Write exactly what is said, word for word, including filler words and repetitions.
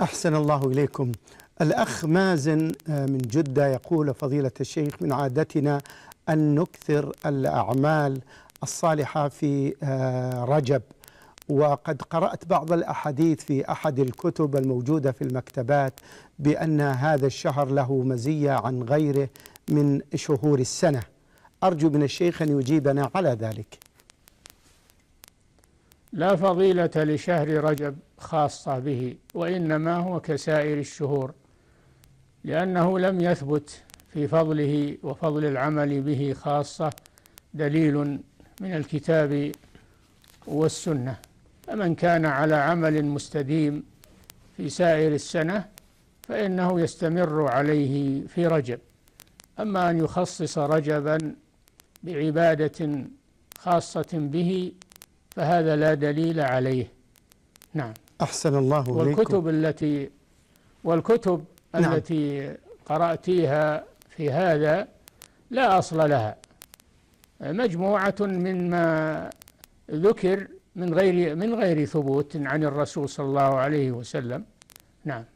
أحسن الله إليكم. الأخ مازن من جدة يقول: فضيلة الشيخ، من عادتنا أن نكثر الأعمال الصالحة في رجب، وقد قرأت بعض الأحاديث في أحد الكتب الموجودة في المكتبات بأن هذا الشهر له مزية عن غيره من شهور السنة. أرجو من الشيخ أن يجيبنا على ذلك. لا فضيلة لشهر رجب خاصة به، وإنما هو كسائر الشهور، لأنه لم يثبت في فضله وفضل العمل به خاصة دليل من الكتاب والسنة. فمن كان على عمل مستديم في سائر السنة فإنه يستمر عليه في رجب. أما أن يخصص رجبا بعبادة خاصة به فهذا لا دليل عليه. نعم. أحسن الله إليكم. والكتب التي والكتب نعم. التي قرأتيها في هذا لا أصل لها، مجموعة مما ذكر من غير من غير ثبوت عن الرسول صلى الله عليه وسلم. نعم.